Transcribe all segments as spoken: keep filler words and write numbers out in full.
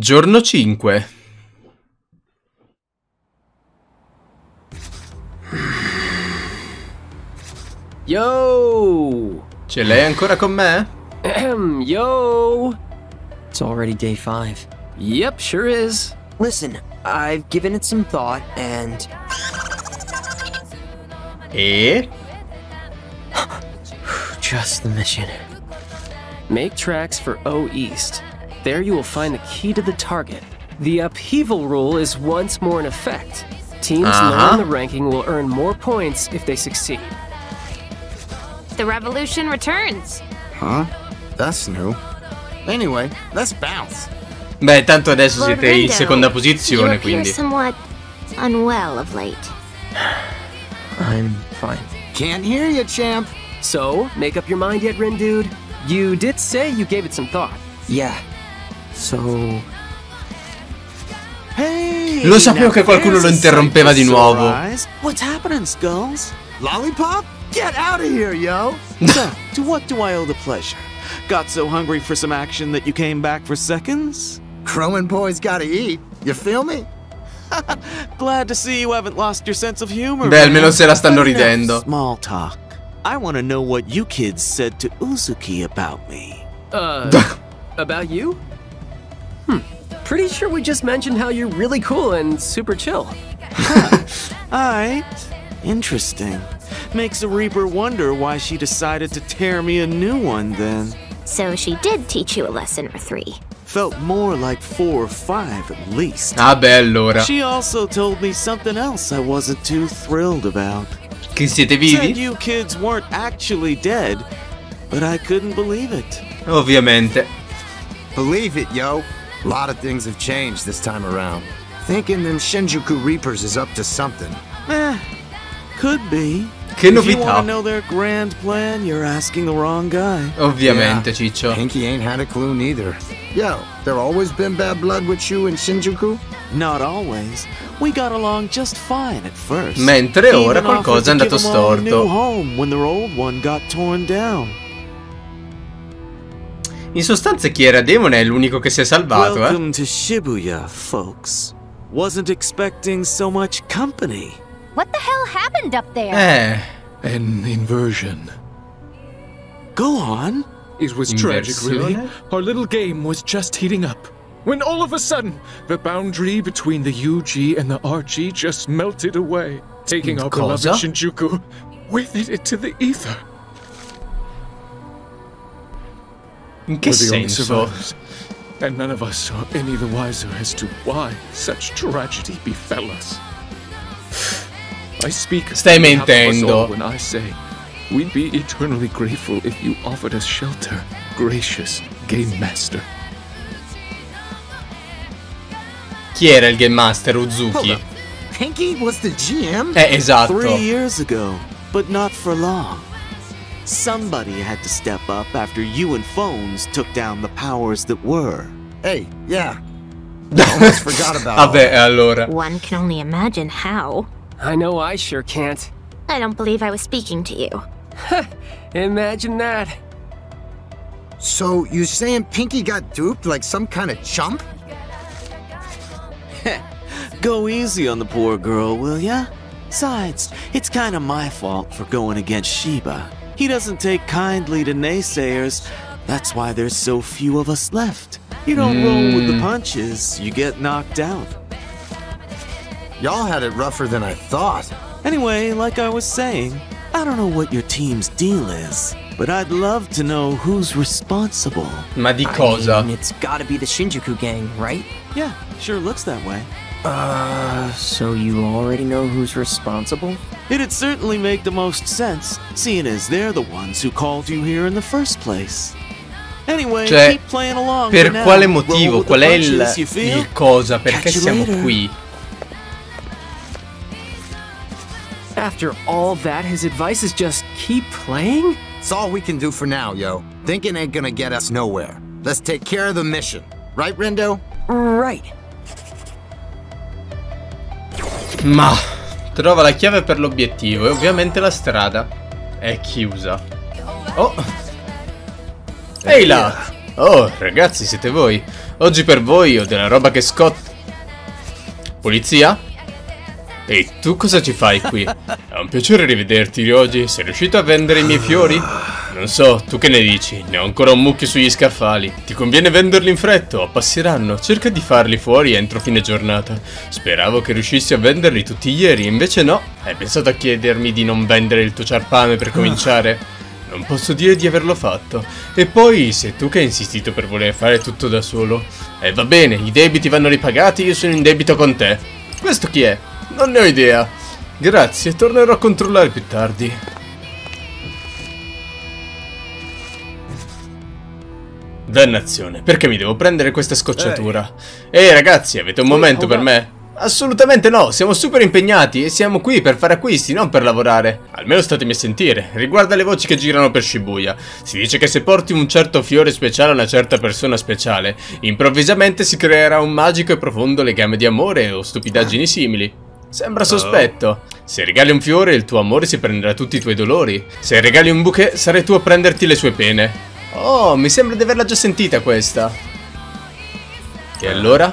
Giorno cinque. Yo! Ce l'hai ancora con me? Yo! It's already day five. Yep, sure is. Listen, I've given it some thought and... E? Just the mission. Make tracks for O East. There you will find the key to the target. The upheaval rule is once more in effect. Teams uh-huh. lower in the ranking will earn more points if they succeed. The revolution returns. Huh? That's new. Anyway, let's bounce. Beh, tanto adesso siete Lord Rindo, in seconda posizione, you quindi. Somewhat unwell of late. I'm fine. Can't hear you, champ. So, make up your mind yet, Rin dude? You did say you gave it some thought. Yeah. So... Hey, lo sapevo che qualcuno lo interrompeva di nuovo. What's happening, skulls? Lollipop? Get out of here, yo! So, to what do I owe the pleasure? Got so hungry for some action that you came back for seconds? Crowing boys gotta eat, you feel me? Glad to see you haven't lost your sense of humor. Beh, almeno se la stanno ridendo. Small talk. I want to know what you kids said to Uzuki about me. Uh... About you? Hmm. Pretty sure we just mentioned how you're really cool and super chill. Alright. Interesting. Makes a Reaper wonder why she decided to tear me a new one then. So she did teach you a lesson or three. Felt more like four or five at least. Ah beh, allora. She also told me something else I wasn't too thrilled about. Che siete vivi? Said you kids weren't actually dead, but I couldn't believe it. Ovviamente. Believe it, yo. A lot of things have changed this time around. Thinking them Shinjuku Reapers is up to something. Eh, could be. Che novità. If you want to know their grand plan, you're asking the wrong guy. Ovviamente, yeah. Ciccio. Pinky ain't had a clue neither. Yo, there always been bad blood with you in Shinjuku? Not always. We got along just fine at first. Mentre ora qualcosa è andato storto. When their old one got torn down. In sostanza chi era demone è l'unico che si è salvato, eh? Welcome to Shibuya, folks. Wasn't expecting so much company. What the hell happened up there? Eh, an inversion. Go on. It was tragic, really. Our little game was just heating up when all of a sudden the boundary between the U G and the R G just melted away, taking our beloved Shinjuku with it into the ether. In che senso? And none of us are any the wiser as to why such tragedy befell us. I speak Stai mentendo. When I say we'd be eternally grateful if you offered us shelter, gracious Game Master. Chi era il Game Master? Uzuki. Pinky was the G M? Eh, esatto. Three years ago, but not for long. Somebody had to step up after you and phones took down the powers that were. Hey, yeah. Almost forgot about it. Vabbè, allora. One can only imagine how. I know I sure can't. I don't believe I was speaking to you. Imagine that. So you're saying Pinky got duped like some kind of chump? Go easy on the poor girl, will ya? Besides, it's kind of my fault for going against Shiba. He doesn't take kindly to naysayers. That's why there's so few of us left. You don't mm. roll with the punches, you get knocked out. Y'all had it rougher than I thought. Anyway, like I was saying, I don't know what your team's deal is, but I'd love to know who's responsible. Ma di cosa? I mean, it's gotta be the Shinjuku gang, right? Yeah, sure looks that way. Uh, so you already know who's responsible? It'd certainly make the most sense, seeing as they're the ones who called you here in the first place. Anyway, cioè, keep playing along. Per quale motivo? Qual è il, il cosa? Perché siamo qui? After all that, his advice is just keep playing? It's all we can do for now, yo. Thinking ain't gonna get us nowhere. Let's take care of the mission. Right, Rindo? Right. Ma trova la chiave per l'obiettivo e ovviamente la strada è chiusa. Oh. Ehi là! Oh, ragazzi, siete voi. Oggi per voi ho della roba che scot... Polizia? E tu cosa ci fai qui? È un piacere rivederti, Ryoji. Sei riuscito a vendere i miei fiori? Non so, tu che ne dici? Ne ho ancora un mucchio sugli scaffali. Ti conviene venderli in fretta, appassiranno. Cerca di farli fuori entro fine giornata. Speravo che riuscissi a venderli tutti ieri, invece no. Hai pensato a chiedermi di non vendere il tuo ciarpame per cominciare? Non posso dire di averlo fatto. E poi sei tu che hai insistito per voler fare tutto da solo. E eh, va bene, i debiti vanno ripagati, io sono in debito con te. Questo chi è? Non ne ho idea. Grazie, tornerò a controllare più tardi. Dannazione, perché mi devo prendere questa scocciatura? Ehi hey, ragazzi, avete un momento per me? Assolutamente no, siamo super impegnati e siamo qui per fare acquisti, non per lavorare. Almeno statemi a sentire, riguarda le voci che girano per Shibuya. Si dice che se porti un certo fiore speciale a una certa persona speciale, improvvisamente si creerà un magico e profondo legame di amore o stupidaggini simili. Sembra sospetto. Se regali un fiore, il tuo amore si prenderà tutti i tuoi dolori. Se regali un bouquet, sarai tu a prenderti le sue pene. Oh, mi sembra di averla già sentita questa. E allora?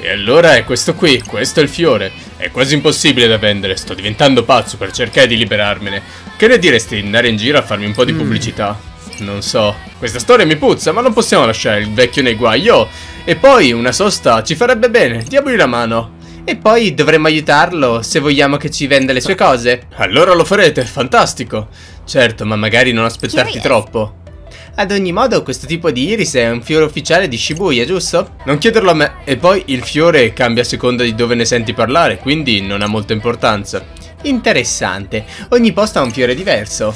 E allora è questo qui, questo è il fiore. È quasi impossibile da vendere, sto diventando pazzo per cercare di liberarmene. Che ne diresti di andare in giro a farmi un po' di pubblicità? Mm. Non so. Questa storia mi puzza, ma non possiamo lasciare il vecchio nei guai, oh! E poi una sosta ci farebbe bene, diamogli la mano. E poi dovremmo aiutarlo se vogliamo che ci venda le sue cose. Allora lo farete, fantastico. Certo, ma magari non aspettarti troppo. Ad ogni modo, questo tipo di iris è un fiore ufficiale di Shibuya, giusto? Non chiederlo a me. E poi il fiore cambia a seconda di dove ne senti parlare, quindi non ha molta importanza. Interessante. Ogni posto ha un fiore diverso.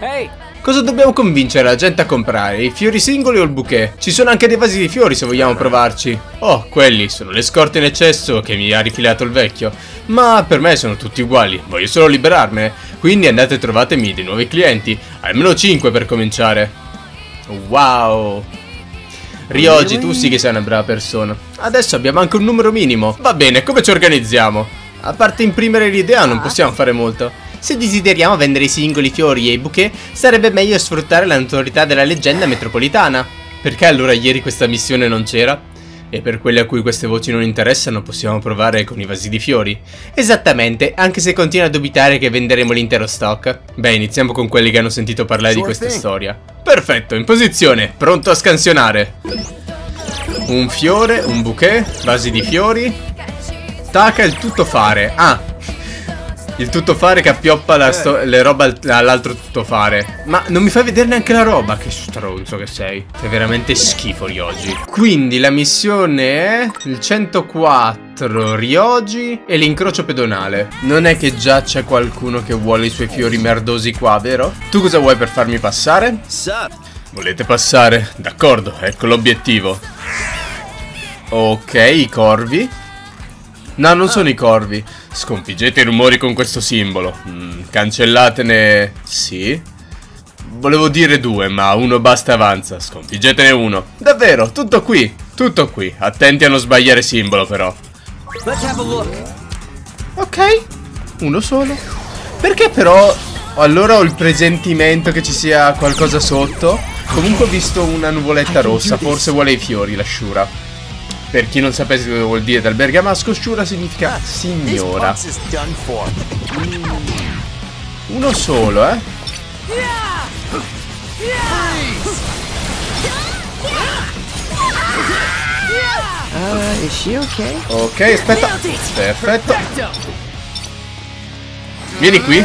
Ehi! Hey. Cosa dobbiamo convincere la gente a comprare? I fiori singoli o il bouquet? Ci sono anche dei vasi di fiori se vogliamo provarci. Oh, quelli sono le scorte in eccesso che mi ha rifilato il vecchio. Ma per me sono tutti uguali, voglio solo liberarmene. Quindi andate e trovatemi dei nuovi clienti, almeno cinque per cominciare. Wow! Ryoji, tu sì che sei una brava persona. Adesso abbiamo anche un numero minimo. Va bene, come ci organizziamo? A parte imprimere l'idea non possiamo fare molto. Se desideriamo vendere i singoli fiori e i bouquet, sarebbe meglio sfruttare la notorietà della leggenda metropolitana. Perché allora ieri questa missione non c'era? E per quelli a cui queste voci non interessano possiamo provare con i vasi di fiori. Esattamente, anche se continuo a dubitare che venderemo l'intero stock. Beh, iniziamo con quelli che hanno sentito parlare di questa storia. Perfetto, in posizione, pronto a scansionare. Un fiore, un bouquet, vasi di fiori. Taca il tuttofare. Ah, il tuttofare che appioppa la le roba all'altro tuttofare. Ma non mi fai vedere neanche la roba. Che stronzo che sei. Sei veramente schifo, Ryoji. Quindi la missione è il centoquattro Ryoji e l'incrocio pedonale. Non è che già c'è qualcuno che vuole i suoi fiori merdosi qua, vero? Tu cosa vuoi per farmi passare? Volete passare? D'accordo, ecco l'obiettivo. Ok, i corvi. No, non sono i corvi. Sconfiggete i rumori con questo simbolo. Mm, cancellatene... Sì? Volevo dire due, ma uno basta, avanza. Sconfiggetene uno. Davvero, tutto qui. Tutto qui. Attenti a non sbagliare simbolo, però. Ok. Uno solo. Perché però... Allora ho il presentimento che ci sia qualcosa sotto. Comunque ho visto una nuvoletta rossa. Forse vuole i fiori, la sciura. Per chi non sapesse cosa vuol dire dal bergamasco, sciura significa signora. Uno solo, eh. Ok, aspetta. Perfetto. Vieni qui.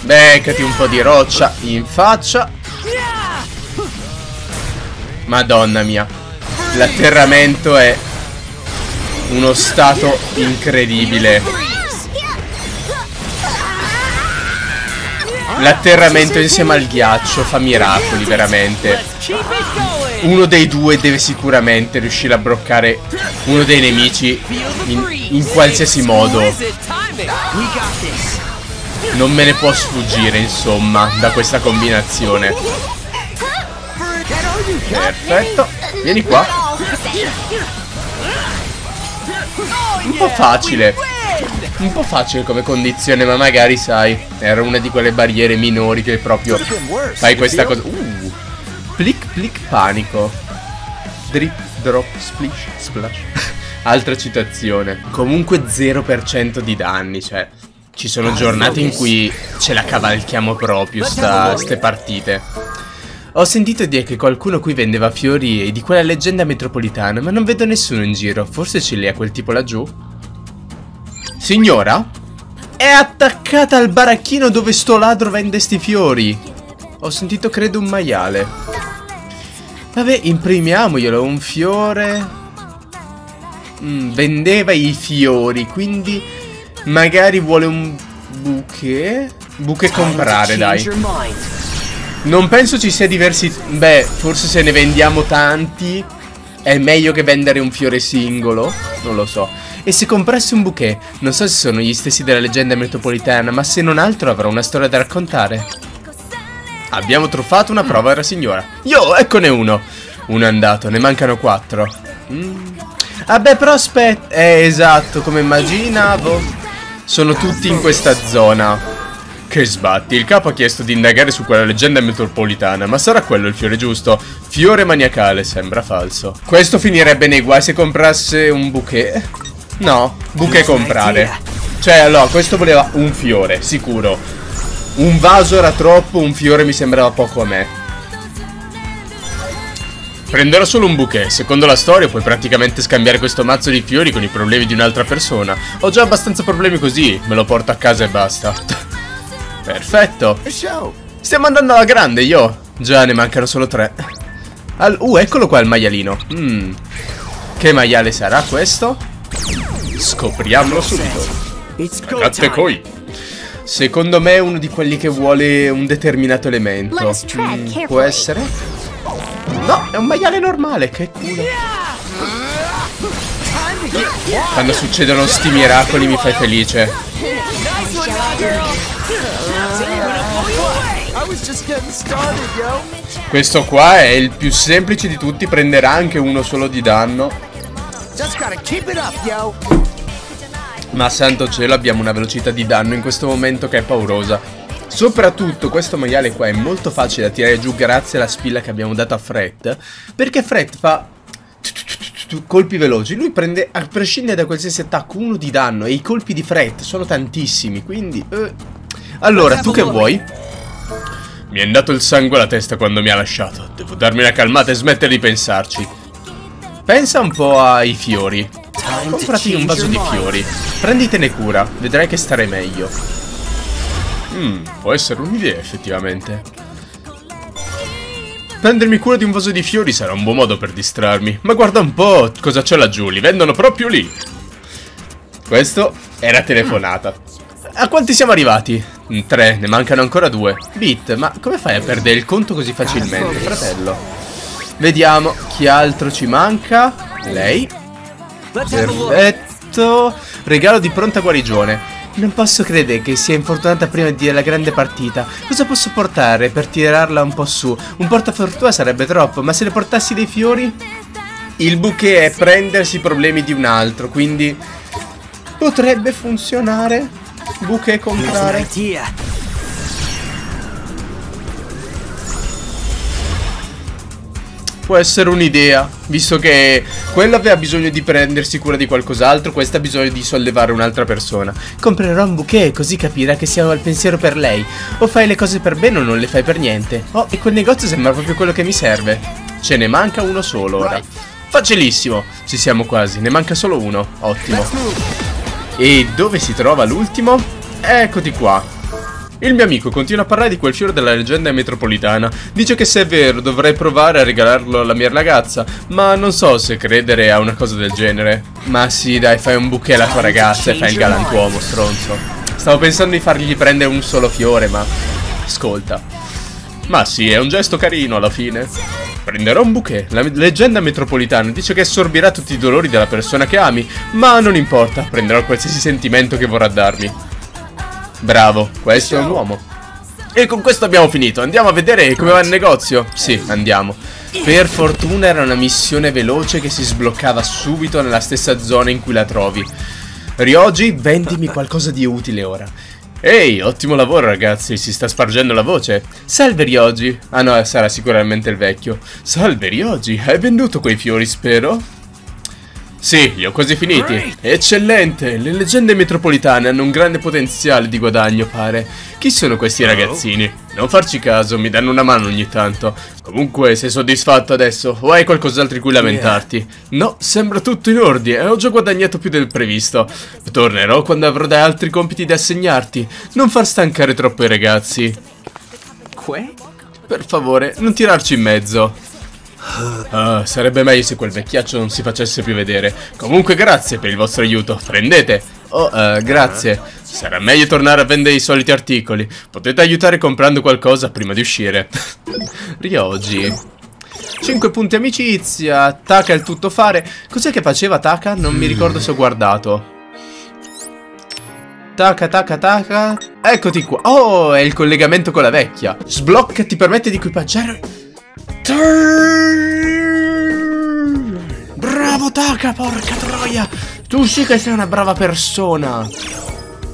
Beccati un po' di roccia in faccia. Madonna mia. L'atterramento è uno stato incredibile. L'atterramento insieme al ghiaccio fa miracoli, veramente. Uno dei due deve sicuramente riuscire a bloccare uno dei nemici in, in qualsiasi modo. Non me ne può sfuggire, insomma, da questa combinazione. Perfetto, vieni qua. Un po' facile. un po' facile come condizione, ma magari sai, era una di quelle barriere minori che proprio fai questa cosa. Uh, plic plic panico. Drip drop splish splash. Altra citazione. Comunque zero per cento di danni, cioè ci sono giornate in cui ce la cavalchiamo proprio sta, ste partite. Ho sentito dire che qualcuno qui vendeva fiori e di quella leggenda metropolitana, ma non vedo nessuno in giro. Forse ce li ha quel tipo laggiù? Signora? È attaccata al baracchino dove sto ladro vende sti fiori. Ho sentito, credo, un maiale. Vabbè, imprimiamoglielo, un fiore. Mm, vendeva i fiori, quindi magari vuole un bouquet. Bouquet comprare, dai. Non penso ci sia diversi... Beh, forse se ne vendiamo tanti è meglio che vendere un fiore singolo. Non lo so. E se comprassi un bouquet? Non so se sono gli stessi della leggenda metropolitana, ma se non altro avrò una storia da raccontare. Abbiamo truffato una prova alla signora. Yo, eccone uno. Uno è andato, ne mancano quattro. mm. Ah beh, però aspetta. Eh, esatto, come immaginavo. Sono tutti in questa zona. Che sbatti, il capo ha chiesto di indagare su quella leggenda metropolitana, ma sarà quello il fiore giusto? Fiore maniacale, sembra falso. Questo finirebbe nei guai se comprasse un bouquet. No, bouquet comprare. Cioè, allora, questo voleva un fiore, sicuro. Un vaso era troppo, un fiore mi sembrava poco a me. Prenderò solo un bouquet. Secondo la storia puoi praticamente scambiare questo mazzo di fiori con i problemi di un'altra persona. Ho già abbastanza problemi così, me lo porto a casa e basta. Perfetto. Stiamo andando alla grande, io. Già, ne mancano solo tre. Al uh, eccolo qua il maialino. Mm. Che maiale sarà questo? Scopriamolo subito. Gattekoi. Secondo me è uno di quelli che vuole un determinato elemento. Mm, può essere? No, è un maiale normale, che culo. Quando succedono sti miracoli mi fai felice. Questo qua è il più semplice di tutti. Prenderà anche uno solo di danno. Ma santo cielo, abbiamo una velocità di danno in questo momento che è paurosa. Soprattutto questo maiale qua è molto facile da tirare giù grazie alla spilla che abbiamo dato a Fred, perché Fred fa colpi veloci. Lui prende, a prescindere da qualsiasi attacco, uno di danno. E i colpi di Fred sono tantissimi, quindi eh. Allora, tu che vuoi? Mi è andato il sangue alla testa quando mi ha lasciato. Devo darmi una calmata e smettere di pensarci. Pensa un po' ai fiori. Comprati un vaso di fiori, prenditene cura, vedrai che starai meglio. mm, Può essere un'idea, effettivamente. Prendermi cura di un vaso di fiori sarà un buon modo per distrarmi. Ma guarda un po' cosa c'è laggiù, li vendono proprio lì. Questo era telefonata. A quanti siamo arrivati? Tre, ne mancano ancora due. Beat, ma come fai a perdere il conto così facilmente, fratello? Vediamo chi altro ci manca. Lei. Perfetto. Regalo di pronta guarigione. Non posso credere che sia infortunata prima della grande partita. Cosa posso portare per tirarla un po' su? Un portafortuna sarebbe troppo, ma se le portassi dei fiori? Il bouquet è prendersi i problemi di un altro, quindi potrebbe funzionare. Bouquet comprare. Può essere un'idea, visto che quella aveva bisogno di prendersi cura di qualcos'altro, questa ha bisogno di sollevare un'altra persona. Comprerò un bouquet così capirà che siamo al pensiero per lei. O fai le cose per bene o non le fai per niente. Oh, e quel negozio sembra proprio quello che mi serve. Ce ne manca uno solo ora. Facilissimo, ci siamo quasi, ne manca solo uno. Ottimo. E dove si trova l'ultimo? Eccoti qua. Il mio amico continua a parlare di quel fiore della leggenda metropolitana. Dice che se è vero dovrei provare a regalarlo alla mia ragazza, ma non so se credere a una cosa del genere. Ma sì, dai, fai un bouquet alla tua ragazza e fai il galantuomo, stronzo. Stavo pensando di fargli prendere un solo fiore, ma... ascolta. Ma sì, è un gesto carino alla fine. Prenderò un bouquet. La leggenda metropolitana dice che assorbirà tutti i dolori della persona che ami, ma non importa, prenderò qualsiasi sentimento che vorrà darmi. Bravo, questo è un uomo. E con questo abbiamo finito. Andiamo a vedere come va il negozio. Sì, andiamo. Per fortuna era una missione veloce che si sbloccava subito nella stessa zona in cui la trovi. Ryoji, vendimi qualcosa di utile ora. Ehi, ottimo lavoro ragazzi, si sta spargendo la voce. Salve Ryoji. Ah no, sarà sicuramente il vecchio. Salve Ryoji, hai venduto quei fiori spero? Sì, li ho quasi finiti. Eccellente, le leggende metropolitane hanno un grande potenziale di guadagno pare. Chi sono questi ragazzini? Non farci caso, mi danno una mano ogni tanto. Comunque, sei soddisfatto adesso? O hai qualcos'altro di cui lamentarti? No, sembra tutto in ordine e ho già guadagnato più del previsto. Tornerò quando avrò da altri compiti da assegnarti. Non far stancare troppo i ragazzi. Per favore, non tirarci in mezzo. Ah, sarebbe meglio se quel vecchiaccio non si facesse più vedere. Comunque grazie per il vostro aiuto. Prendete. Oh, uh, grazie. Sarà meglio tornare a vendere i soliti articoli. Potete aiutare comprando qualcosa prima di uscire. Ryoji. cinque punti amicizia. Taka il tuttofare. Cos'è che faceva Taka? Non mi ricordo se ho guardato. Taka, taka, taka. Eccoti qua. Oh, è il collegamento con la vecchia. Sblocca ti permette di equipaggiare... Bravo Taka, porca troia. Tu sì che sei una brava persona.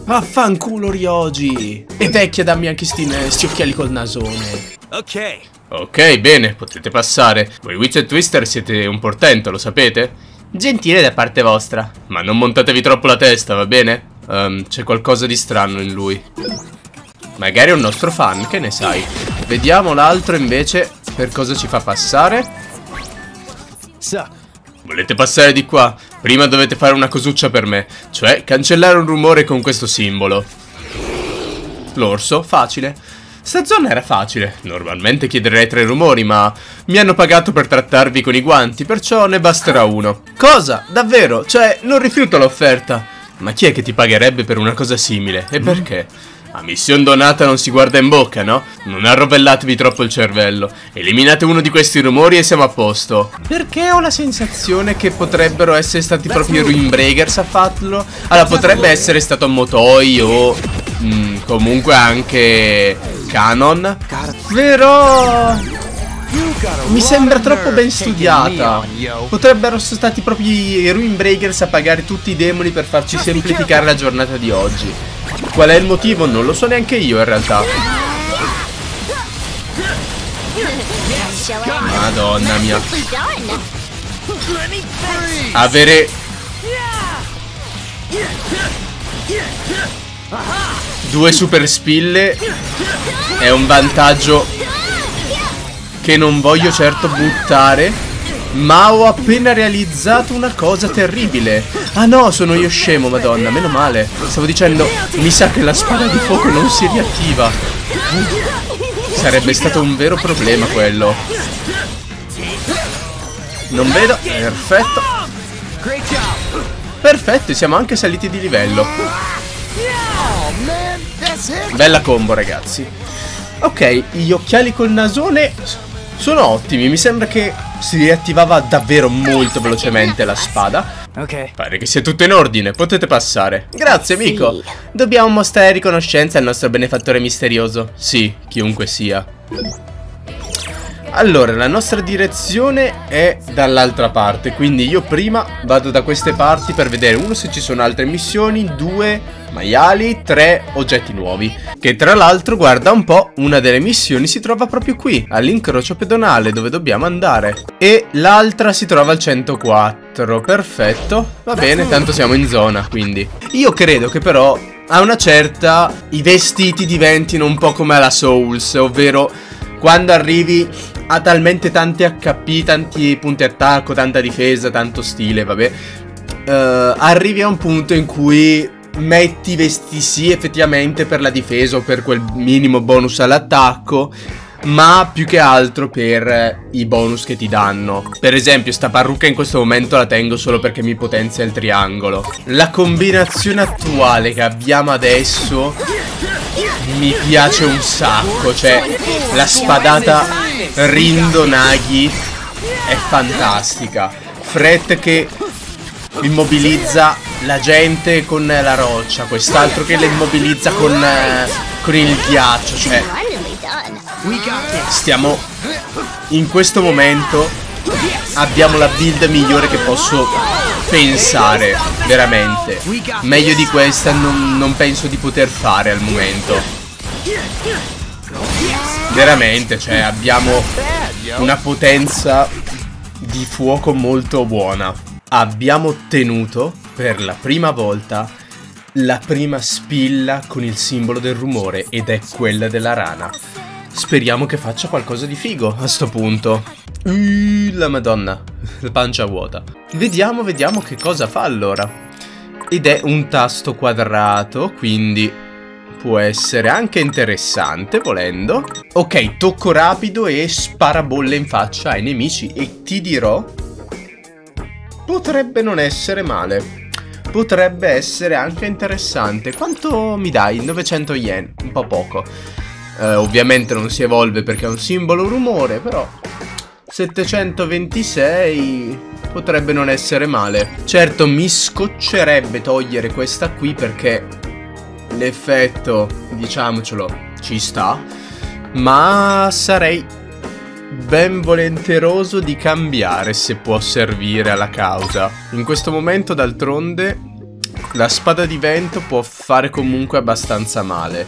Vaffanculo Ryoji. E vecchia, dammi anche sti, sti occhiali col nasone. Ok. Ok, bene, potete passare. Voi Witch e Twister siete un portento, lo sapete? Gentile da parte vostra. Ma non montatevi troppo la testa, va bene? Um, c'è qualcosa di strano in lui. Magari è un nostro fan, che ne sai? Vediamo l'altro invece... Per cosa ci fa passare? Volete passare di qua? Prima dovete fare una cosuccia per me. Cioè cancellare un rumore con questo simbolo. L'orso? Facile. Sta zona era facile. Normalmente chiederei tre rumori ma... Mi hanno pagato per trattarvi con i guanti. Perciò ne basterà uno. Cosa? Davvero? Cioè non rifiuto l'offerta. Ma chi è che ti pagherebbe per una cosa simile? E perché? Mm. A mission donata non si guarda in bocca, no? Non arrovellatevi troppo il cervello. Eliminate uno di questi rumori e siamo a posto. Perché ho la sensazione che potrebbero essere stati proprio i Ruinbreakers a farlo? Allora, potrebbe essere stato Motoi o... Mh, comunque anche... Canon. Però... mi sembra troppo ben studiata. Potrebbero essere stati proprio i Ruinbreakers a pagare tutti i demoni per farci semplificare la giornata di oggi. Qual è il motivo? Non lo so neanche io in realtà. Madonna mia. Avere... due super spille è un vantaggio che non voglio certo buttare. Ma ho appena realizzato una cosa terribile. Ah no, sono io scemo, madonna, meno male. Stavo dicendo, mi sa che la spada di fuoco non si riattiva. Sarebbe stato un vero problema quello. Non vedo, perfetto. Perfetto, siamo anche saliti di livello. Bella combo ragazzi. Ok, gli occhiali col nasone... sono ottimi, mi sembra che si riattivava davvero molto velocemente la spada. Ok. Pare che sia tutto in ordine, potete passare. Grazie amico. Sì. Dobbiamo mostrare riconoscenza al nostro benefattore misterioso. Sì, chiunque sia. Allora, la nostra direzione è dall'altra parte, quindi io prima vado da queste parti per vedere uno se ci sono altre missioni, due maiali, tre oggetti nuovi. Che tra l'altro, guarda un po', una delle missioni si trova proprio qui, all'incrocio pedonale dove dobbiamo andare. E l'altra si trova al centoquattro, perfetto, va bene, tanto siamo in zona, quindi. Io credo che però a una certa i vestiti diventino un po' come alla Souls, ovvero quando arrivi... ha talmente tanti acca pi, tanti punti attacco, tanta difesa, tanto stile, vabbè. uh, Arrivi a un punto in cui metti vestiti sì effettivamente per la difesa o per quel minimo bonus all'attacco, ma più che altro per i bonus che ti danno. Per esempio sta parrucca in questo momento la tengo solo perché mi potenzia il triangolo. La combinazione attuale che abbiamo adesso mi piace un sacco. Cioè la spadata Rindo Nagi è fantastica. Fred che immobilizza la gente con la roccia, quest'altro che la immobilizza con, eh, con il ghiaccio. Cioè stiamo in questo momento, abbiamo la build migliore che posso pensare, veramente. Meglio di questa non, non penso di poter fare al momento. Veramente, cioè abbiamo una potenza di fuoco molto buona. Abbiamo ottenuto per la prima volta la prima spilla con il simbolo del rumore, ed è quella della rana. Speriamo che faccia qualcosa di figo a sto punto. Uh, la madonna, la pancia vuota. Vediamo, vediamo che cosa fa allora. Ed è un tasto quadrato, quindi può essere anche interessante volendo. Ok, tocco rapido e sparabolle in faccia ai nemici, e ti dirò, potrebbe non essere male. Potrebbe essere anche interessante. Quanto mi dai? novecento yen, un po' poco. Eh, ovviamente non si evolve perché è un simbolo rumore, però settecentoventisei potrebbe non essere male. Certo, mi scoccerebbe togliere questa qui perché l'effetto, diciamocelo, ci sta, ma sarei ben volenteroso di cambiare se può servire alla causa. In questo momento, d'altronde, la spada di vento può fare comunque abbastanza male,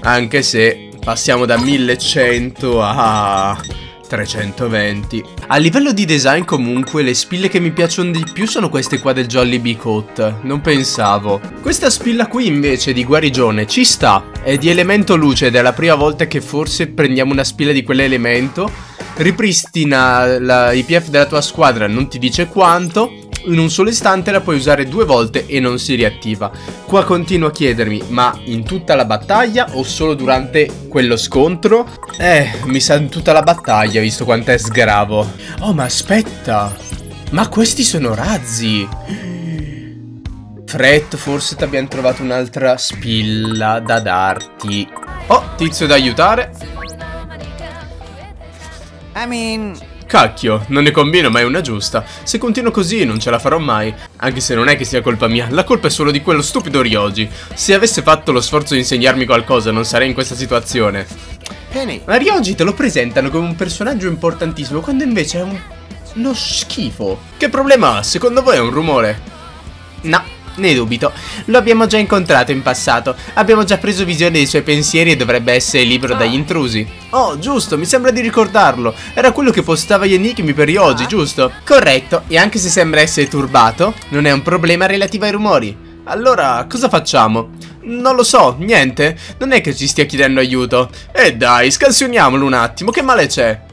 anche se passiamo da millecento a trecentoventi. A livello di design comunque le spille che mi piacciono di più sono queste qua del Jolly Bee Coat. Non pensavo. Questa spilla qui invece di guarigione ci sta, è di elemento luce ed è la prima volta che forse prendiamo una spilla di quell'elemento. Ripristina la I P F della tua squadra, non ti dice quanto, in un solo istante la puoi usare due volte e non si riattiva. Qua continuo a chiedermi, ma in tutta la battaglia o solo durante quello scontro? Eh, mi sa in tutta la battaglia, visto quanto è sgravo. Oh, ma aspetta, ma questi sono razzi. Fred, forse ti abbiamo trovato un'altra spilla da darti. Oh, tizio da aiutare. I mean... Cacchio, non ne combino mai una giusta. Se continuo così non ce la farò mai. Anche se non è che sia colpa mia, la colpa è solo di quello stupido Ryoji. Se avesse fatto lo sforzo di insegnarmi qualcosa non sarei in questa situazione. Penny. Ma Ryoji te lo presentano come un personaggio importantissimo quando invece è un... uno schifo. Che problema ha? Secondo voi è un rumore? No, ne dubito. Lo abbiamo già incontrato in passato. Abbiamo già preso visione dei suoi pensieri e dovrebbe essere libero dagli intrusi. Oh, giusto, mi sembra di ricordarlo. Era quello che postava gli enigmi per Ryoji, giusto? Corretto, e anche se sembra essere turbato, non è un problema relativo ai rumori. Allora, cosa facciamo? Non lo so, niente. Non è che ci stia chiedendo aiuto. E dai, scansioniamolo un attimo, che male c'è?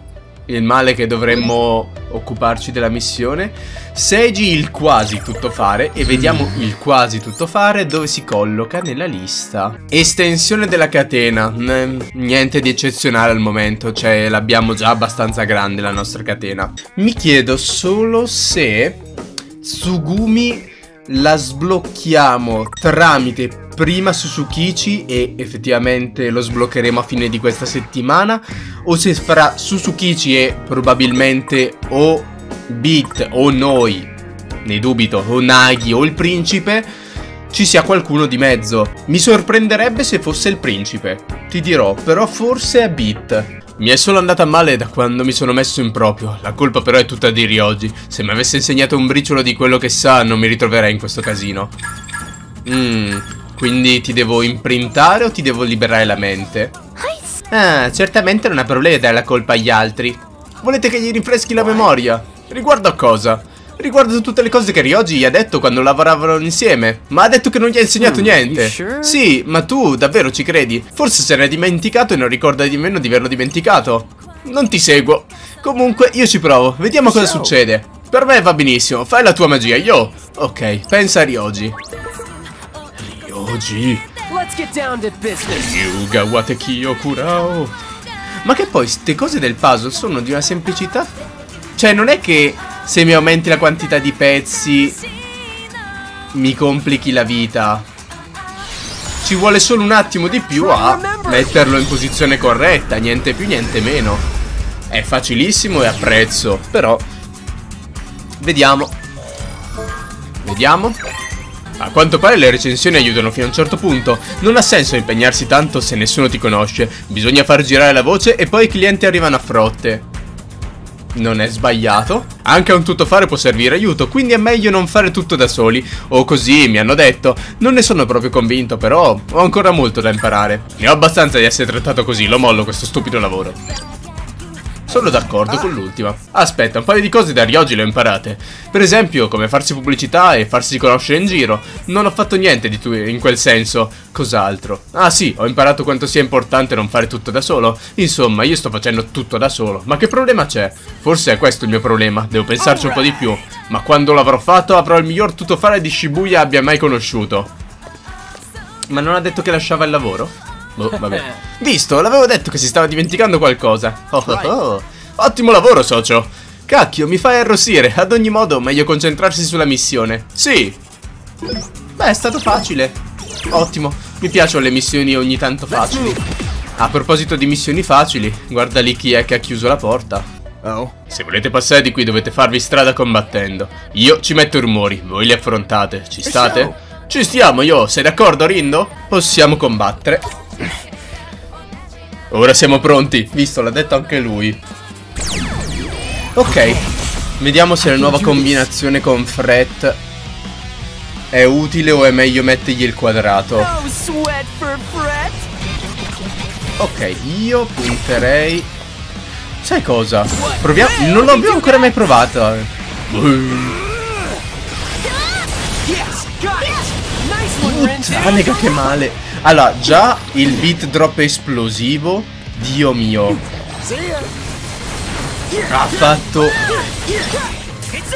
Il male che dovremmo occuparci della missione. Seggi il quasi tuttofare e vediamo il quasi tuttofare dove si colloca nella lista. Estensione della catena. Niente di eccezionale al momento, cioè l'abbiamo già abbastanza grande la nostra catena. Mi chiedo solo se Tsugumi la sblocchiamo tramite prima Susukichi, e effettivamente lo sbloccheremo a fine di questa settimana, o se fra Susukichi e probabilmente o Beat o noi, ne dubito, o Nagi o il principe, ci sia qualcuno di mezzo. Mi sorprenderebbe se fosse il principe, ti dirò, però forse è Beat. Mi è solo andata male da quando mi sono messo in proprio. La colpa però è tutta di Ryoji. Se mi avesse insegnato un briciolo di quello che sa non mi ritroverei in questo casino. Mmm... Quindi ti devo imprintare o ti devo liberare la mente? Ah, certamente non ha problema di dare la colpa agli altri. Volete che gli rinfreschi la memoria? Riguardo a cosa? Riguardo a tutte le cose che Ryoji gli ha detto quando lavoravano insieme. Ma ha detto che non gli ha insegnato niente. Sì, ma tu davvero ci credi? Forse se l'è dimenticato e non ricorda di meno di averlo dimenticato. Non ti seguo. Comunque io ci provo, vediamo cosa succede. Per me va benissimo, fai la tua magia, io. Ok, pensa a Ryoji. Ryoji. Yuga watekiyo kurao. Ma che poi ste cose del puzzle sono di una semplicità. Cioè non è che se mi aumenti la quantità di pezzi mi complichi la vita. Ci vuole solo un attimo di più a metterlo in posizione corretta, niente più niente meno. È facilissimo e apprezzo, però vediamo. Vediamo. A quanto pare le recensioni aiutano fino a un certo punto. Non ha senso impegnarsi tanto se nessuno ti conosce. Bisogna far girare la voce e poi i clienti arrivano a frotte. non è sbagliato. Anche un tuttofare può servire aiuto, quindi è meglio non fare tutto da soli. O così mi hanno detto. Non ne sono proprio convinto, però ho ancora molto da imparare. Ne ho abbastanza di essere trattato così, lo mollo questo stupido lavoro. Sono d'accordo con l'ultima. Aspetta, un paio di cose da Ryoji le ho imparate. Per esempio, come farsi pubblicità e farsi conoscere in giro. Non ho fatto niente di tu in quel senso. Cos'altro? Ah sì, ho imparato quanto sia importante non fare tutto da solo. Insomma, io sto facendo tutto da solo. Ma che problema c'è? Forse è questo il mio problema, devo pensarci un po' di più. Ma quando l'avrò fatto, avrò il miglior tuttofare di Shibuya abbia mai conosciuto. Ma non ha detto che lasciava il lavoro? Boh, vabbè. Visto, l'avevo detto che si stava dimenticando qualcosa. Oh, oh, oh. Ottimo lavoro, socio. Cacchio, mi fai arrossire. Ad ogni modo, meglio concentrarsi sulla missione. Sì. Beh, è stato facile. Ottimo. Mi piacciono le missioni ogni tanto facili. A proposito di missioni facili, guarda lì chi è che ha chiuso la porta. Oh. Se volete passare di qui dovete farvi strada combattendo. Io ci metto i rumori, voi li affrontate. Ci state? Ci stiamo, io. Sei d'accordo, Rindo? Possiamo combattere. Ora siamo pronti. Visto, l'ha detto anche lui. Ok. Vediamo se la nuova combinazione con Fred è utile o è meglio mettergli il quadrato. Ok, io punterei. Sai cosa? Proviamo. Non l'abbiamo ancora mai provata. Puttana, che male. Allora, già il beat drop esplosivo, Dio mio, ha fatto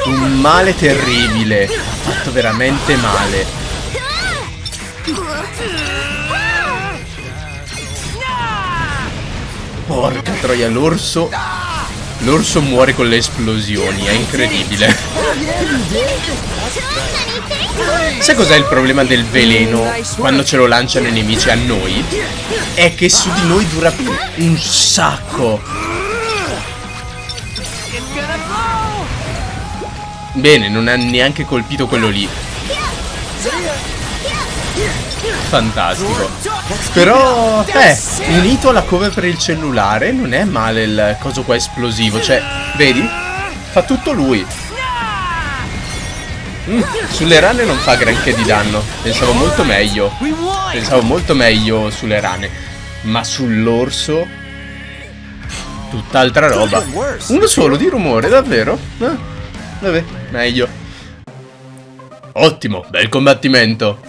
un male terribile, ha fatto veramente male. Porca troia, l'orso, l'orso muore con le esplosioni, è incredibile. Sai cos'è il problema del veleno quando ce lo lanciano i nemici a noi? È che su di noi dura un sacco. Bene, non ha neanche colpito quello lì. Fantastico. Però, eh, unito alla cover per il cellulare, non è male il coso qua esplosivo. Cioè, vedi? Fa tutto lui. Mm, sulle rane non fa granché di danno. Pensavo molto meglio. Pensavo molto meglio sulle rane. Ma sull'orso, tutt'altra roba. Uno solo di rumore, davvero? Eh? Vabbè, meglio. Ottimo, bel combattimento.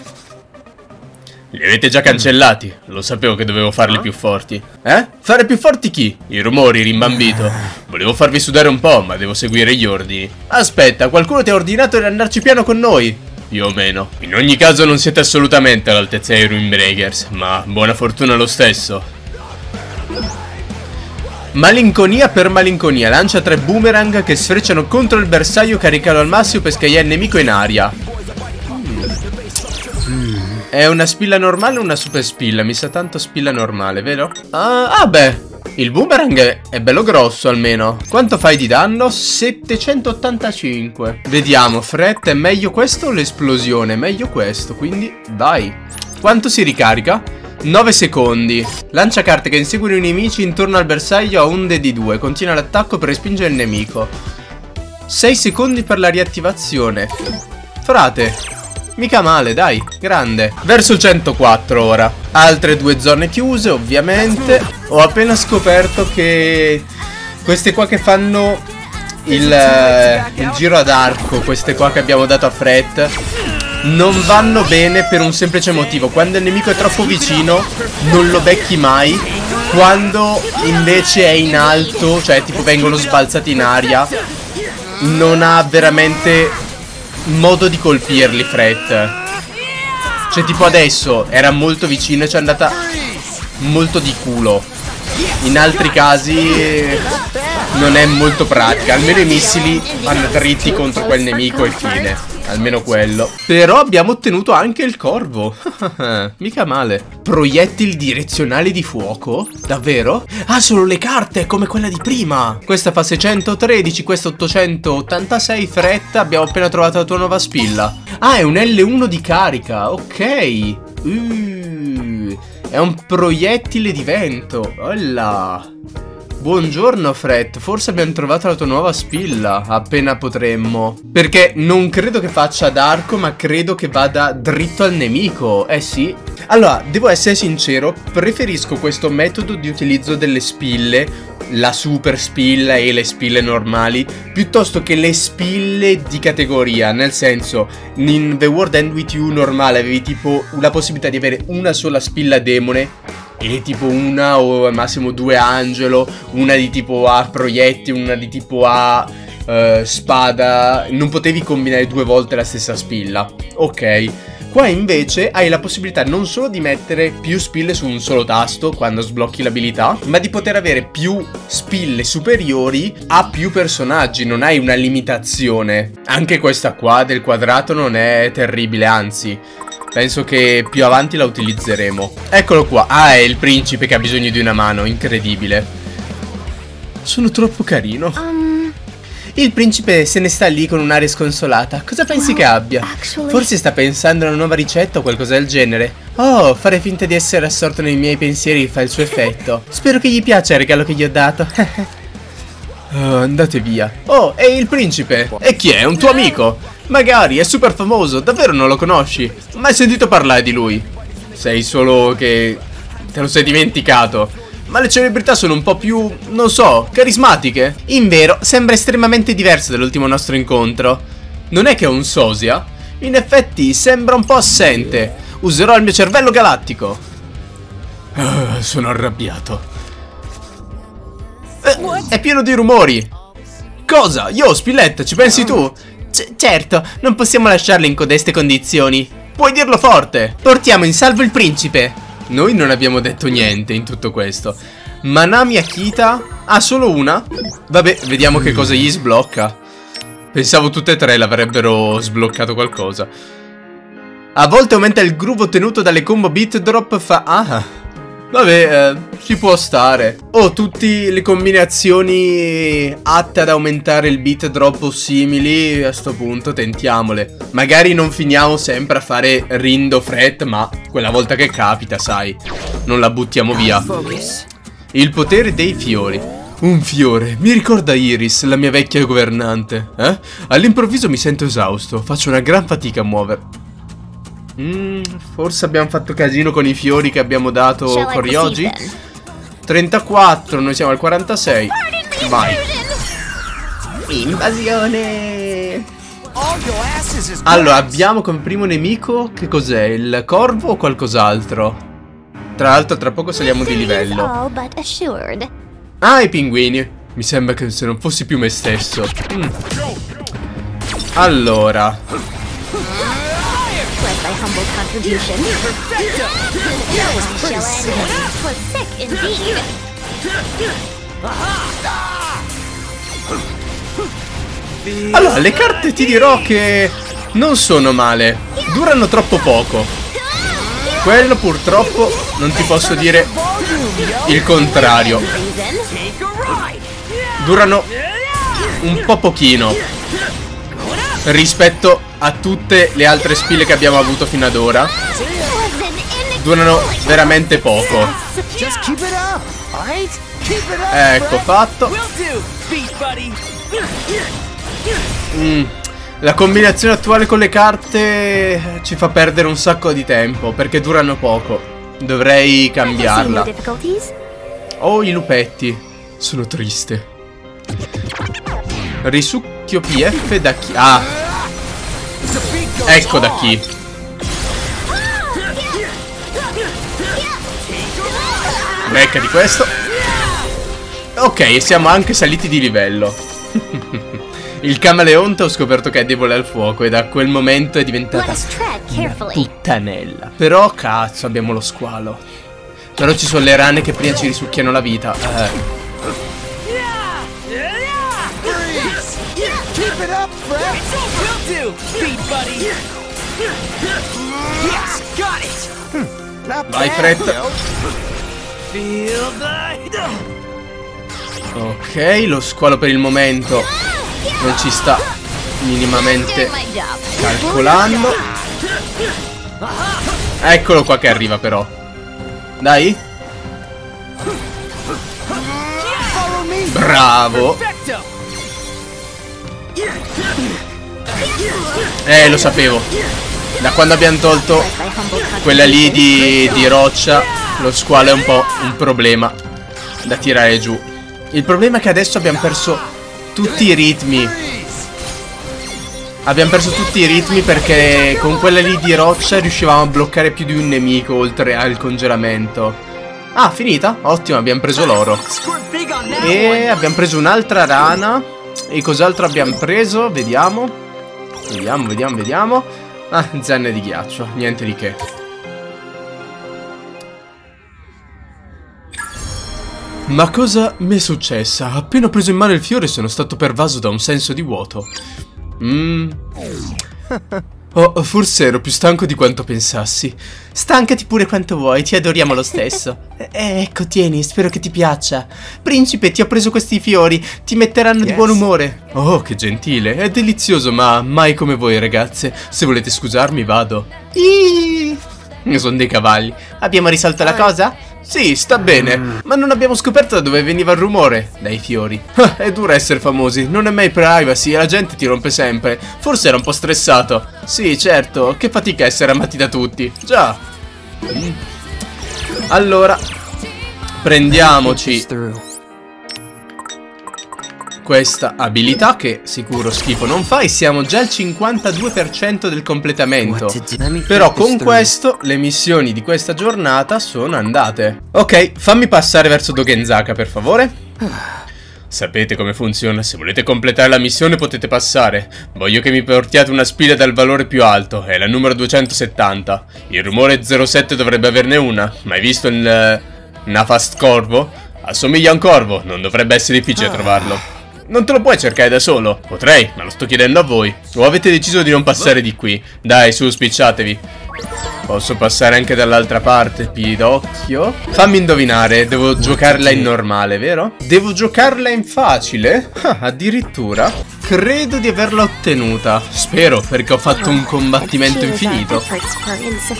Li avete già cancellati. Lo sapevo che dovevo farli più forti. Eh? Fare più forti chi? I rumori, rimbambito. Volevo farvi sudare un po', ma devo seguire gli ordini. Aspetta, qualcuno ti ha ordinato di andarci piano con noi? Più o meno. In ogni caso non siete assolutamente all'altezza dei Ruinbreakers, ma buona fortuna lo stesso. Malinconia per malinconia. Lancia tre boomerang che sfrecciano contro il bersaglio caricando al massimo per scagliare il nemico in aria. È una spilla normale o una super spilla? Mi sa tanto spilla normale, vero? Ah, ah beh, il boomerang è, è bello grosso almeno. Quanto fai di danno? settecentottantacinque. Vediamo, Fred, è meglio questo o l'esplosione? Meglio questo, quindi vai. Quanto si ricarica? nove secondi. Lancia carte che inseguono i nemici intorno al bersaglio a onde di due. Continua l'attacco per respingere il nemico. sei secondi per la riattivazione. Frate, mica male, dai, grande. Verso il centoquattro ora. Altre due zone chiuse, ovviamente. Ho appena scoperto che queste qua che fanno il, il giro ad arco, queste qua che abbiamo dato a Fred, non vanno bene per un semplice motivo. Quando il nemico è troppo vicino non lo becchi mai. Quando invece è in alto, cioè tipo vengono sbalzati in aria, non ha veramente modo di colpirli, Fred. Cioè tipo adesso era molto vicino e ci è andata molto di culo. In altri casi non è molto pratica. Almeno i missili vanno dritti contro quel nemico e fine. Almeno quello. Però abbiamo ottenuto anche il corvo. Mica male. Proiettili direzionali di fuoco? Davvero? Ah, solo le carte, come quella di prima. Questa fa seicentotredici, questa ottocentottantasei. Fretta, abbiamo appena trovato la tua nuova spilla. Ah, è un L uno di carica. Ok. uh, È un proiettile di vento. Olla. Buongiorno Fred, forse abbiamo trovato la tua nuova spilla, appena potremmo. Perché non credo che faccia ad arco, ma credo che vada dritto al nemico, eh sì. Allora, devo essere sincero, preferisco questo metodo di utilizzo delle spille, la super spilla e le spille normali, piuttosto che le spille di categoria. Nel senso, in The World End With You normale avevi tipo la possibilità di avere una sola spilla demone e tipo una o al massimo due angelo, una di tipo a proiettili, una di tipo a uh, spada. Non potevi combinare due volte la stessa spilla. Ok, qua invece hai la possibilità non solo di mettere più spille su un solo tasto quando sblocchi l'abilità, ma di poter avere più spille superiori a più personaggi. Non hai una limitazione. Anche questa qua del quadrato non è terribile, anzi penso che più avanti la utilizzeremo. Eccolo qua. Ah, è il principe che ha bisogno di una mano. Incredibile. Sono troppo carino. Um... Il principe se ne sta lì con un'aria sconsolata. Cosa pensi well, che abbia? Actually... Forse sta pensando a una nuova ricetta o qualcosa del genere. Oh, fare finta di essere assorto nei miei pensieri fa il suo effetto. Spero che gli piaccia il regalo che gli ho dato. uh, andate via. Oh, è il principe. E chi è? Un tuo amico? Magari, è super famoso, davvero non lo conosci? Ma hai sentito parlare di lui? Sei solo che... te lo sei dimenticato. Ma le celebrità sono un po' più, non so, carismatiche. Invero, sembra estremamente diverso dall'ultimo nostro incontro. Non è che è un sosia? In effetti, sembra un po' assente. Userò il mio cervello galattico. Ah, sono arrabbiato. Eh, è pieno di rumori. Cosa? Yo, Spilletta, ci pensi tu? C- certo, non possiamo lasciarlo in codeste condizioni. Puoi dirlo forte. Portiamo in salvo il principe. Noi non abbiamo detto niente in tutto questo. Manami Akita ha solo una. Vabbè, vediamo che cosa gli sblocca. Pensavo tutte e tre l'avrebbero sbloccato qualcosa. A volte aumenta il groove ottenuto dalle combo beat drop. Fa... ah, vabbè, eh, ci può stare. Oh, tutte le combinazioni atte ad aumentare il beat drop o simili, a sto punto tentiamole. Magari non finiamo sempre a fare Rindo Fret, ma quella volta che capita, sai, non la buttiamo via. Il potere dei fiori. Un fiore, mi ricorda Iris, la mia vecchia governante. Eh? All'improvviso mi sento esausto, faccio una gran fatica a muovermi. Mm, forse abbiamo fatto casino con i fiori che abbiamo dato con Ryoji. Trentaquattro, noi siamo al quarantasei. Vai. Invasione. Allora, abbiamo come primo nemico, che cos'è? Il corvo o qualcos'altro? Tra l'altro tra poco saliamo di livello. Ah, i pinguini. Mi sembra che se non fossi più me stesso. mm. Allora, allora, le carte ti dirò che non sono male. Durano troppo poco. Quello purtroppo non ti posso dire il contrario. Durano un po' pochino rispetto a tutte le altre spille che abbiamo avuto fino ad ora. Durano veramente poco. Ecco, fatto. mm. La combinazione attuale con le carte ci fa perdere un sacco di tempo, perché durano poco. Dovrei cambiarla. Oh, i lupetti. Sono triste. Risucchio P F da chi? Ah, ecco da chi. Becca di questo. Ok, siamo anche saliti di livello. Il camaleonte ho scoperto che è debole al fuoco e da quel momento è diventata una puttanella. Però cazzo, abbiamo lo squalo. Però ci sono le rane che prima ci risucchiano la vita. Eh. Vai fretta. Ok, lo squalo per il momento non ci sta minimamente calcolando. Eccolo qua che arriva però. Dai. Bravo. Eh, lo sapevo. Da quando abbiamo tolto quella lì di, di roccia, lo squalo è un po' un problema da tirare giù. Il problema è che adesso abbiamo perso tutti i ritmi. Abbiamo perso tutti i ritmi perché con quella lì di roccia riuscivamo a bloccare più di un nemico oltre al congelamento. Ah, finita? Ottimo, abbiamo preso l'oro. E abbiamo preso un'altra rana. E cos'altro abbiamo preso? Vediamo. Vediamo, vediamo, vediamo. Ah, zanne di ghiaccio, niente di che. Ma cosa mi è successa? Appena ho preso in mano il fiore sono stato pervaso da un senso di vuoto. Mmm... Oh, forse ero più stanco di quanto pensassi. Stancati pure quanto vuoi, ti adoriamo lo stesso. Eh, ecco, tieni, spero che ti piaccia. Principe, ti ho preso questi fiori, ti metteranno yes. di buon umore. Oh, che gentile, è delizioso, ma mai come voi, ragazze. Se volete scusarmi, vado. Iii. Sono dei cavalli. Abbiamo risolto la cosa? Sì, sta bene, ma non abbiamo scoperto da dove veniva il rumore. Dai fiori. È dura essere famosi, non è mai privacy e la gente ti rompe sempre. Forse era un po' stressato. Sì, certo, che fatica essere amati da tutti. Già. Allora, prendiamoci questa abilità che sicuro schifo non fai. Siamo già al cinquantadue per cento del completamento. Però con questo le missioni di questa giornata sono andate. Ok, fammi passare verso Dogenzaka per favore. Sapete come funziona, se volete completare la missione potete passare. Voglio che mi portiate una spilla dal valore più alto, è la numero duecentosettanta. Il rumore zero sette dovrebbe averne una. Ma hai visto il uh, Nafast Corvo? Assomiglia a un corvo, non dovrebbe essere difficile trovarlo. Non te lo puoi cercare da solo? Potrei, ma lo sto chiedendo a voi. O avete deciso di non passare di qui? Dai, su, spicciatevi. Posso passare anche dall'altra parte, Pidocchio? Fammi indovinare, devo giocarla in normale, vero? Devo giocarla in facile? Ah, addirittura? Credo di averla ottenuta. Spero, perché ho fatto un combattimento infinito.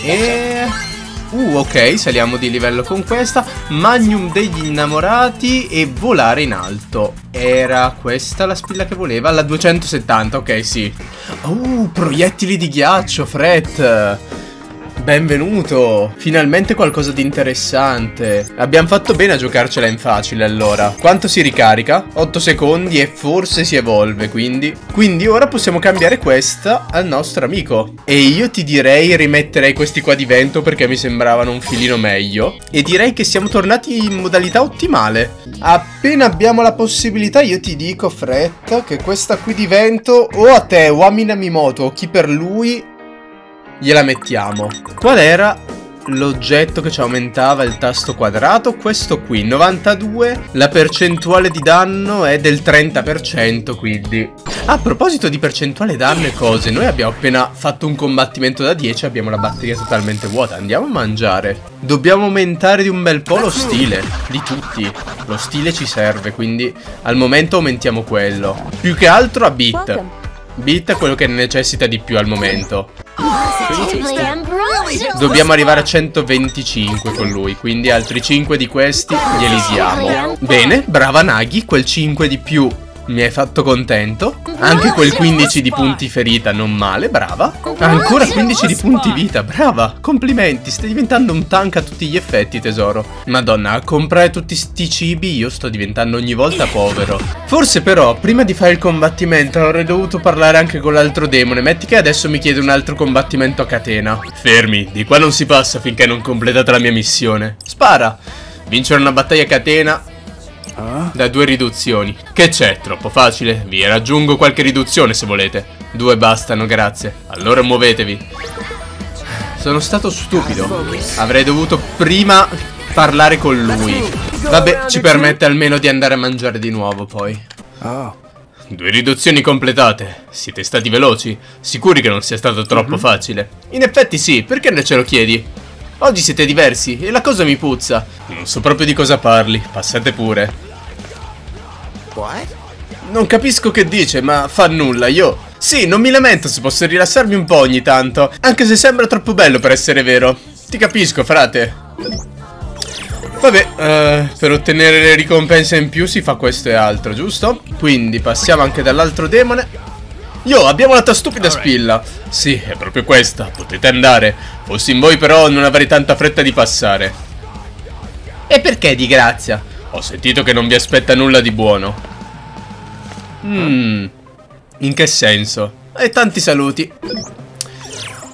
E... Uh, ok, saliamo di livello con questa. Magnum degli innamorati e volare in alto. Era questa la spilla che voleva? La duecentosettanta, ok, sì. Uh, proiettili di ghiaccio, Fred. Benvenuto. Finalmente qualcosa di interessante. Abbiamo fatto bene a giocarcela in facile, allora. Quanto si ricarica? otto secondi e forse si evolve, quindi. Quindi ora possiamo cambiare questa al nostro amico. E io ti direi rimetterei questi qua di vento perché mi sembravano un filino meglio. E direi che siamo tornati in modalità ottimale. Appena abbiamo la possibilità io ti dico, Fred, che questa qui di vento o a te o a Minamimoto o chi per lui... gliela mettiamo. Qual era l'oggetto che ci aumentava il tasto quadrato? Questo qui, novantadue. La percentuale di danno è del trenta per cento, quindi. A proposito di percentuale danno e cose, noi abbiamo appena fatto un combattimento da dieci, abbiamo la batteria totalmente vuota. Andiamo a mangiare. Dobbiamo aumentare di un bel po' lo stile, di tutti. Lo stile ci serve, quindi al momento aumentiamo quello. Più che altro a Beat. Beat è quello che necessita di più al momento. Dobbiamo arrivare a centoventicinque con lui, quindi altri cinque di questi glieli diamo. Bene, brava Nagi, quel cinque di più mi hai fatto contento. Anche quel quindici di punti ferita, non male, brava. Ancora quindici di punti vita, brava. Complimenti, stai diventando un tank a tutti gli effetti, tesoro. Madonna, a comprare tutti sti cibi io sto diventando ogni volta povero. Forse però, prima di fare il combattimento avrei dovuto parlare anche con l'altro demone. Metti che adesso mi chiede un altro combattimento a catena. Fermi, di qua non si passa finché non completate la mia missione. Spara. Vincere una battaglia a catena da due riduzioni. Che c'è? Troppo facile? Vi raggiungo qualche riduzione se volete. Due bastano, grazie. Allora muovetevi. Sono stato stupido. Avrei dovuto prima parlare con lui. Vabbè, ci permette almeno di andare a mangiare di nuovo poi. Due riduzioni completate. Siete stati veloci? Sicuri che non sia stato troppo facile? In effetti sì, perché non ce lo chiedi? Oggi siete diversi e la cosa mi puzza. Non so proprio di cosa parli, passate pure. Non capisco che dice, ma fa nulla, io... Sì, non mi lamento se posso rilassarmi un po' ogni tanto, anche se sembra troppo bello per essere vero. Ti capisco, frate. Vabbè, eh, per ottenere le ricompense in più si fa questo e altro, giusto? Quindi passiamo anche dall'altro demone. Yo, abbiamo la tua stupida spilla. Sì, è proprio questa, potete andare. Fossi in voi però non avrei tanta fretta di passare. E perché di grazia? Ho sentito che non vi aspetta nulla di buono. Mmm, in che senso? E tanti saluti.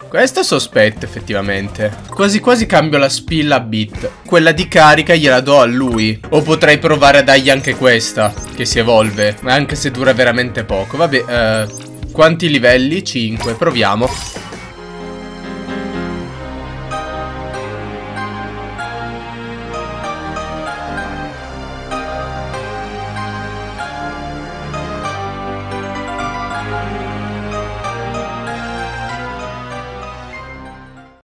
Questo è sospetto effettivamente. Quasi quasi cambio la spilla a Beat. Quella di carica gliela do a lui. O potrei provare a dargli anche questa, che si evolve, anche se dura veramente poco. Vabbè, eh, quanti livelli? cinque, proviamo.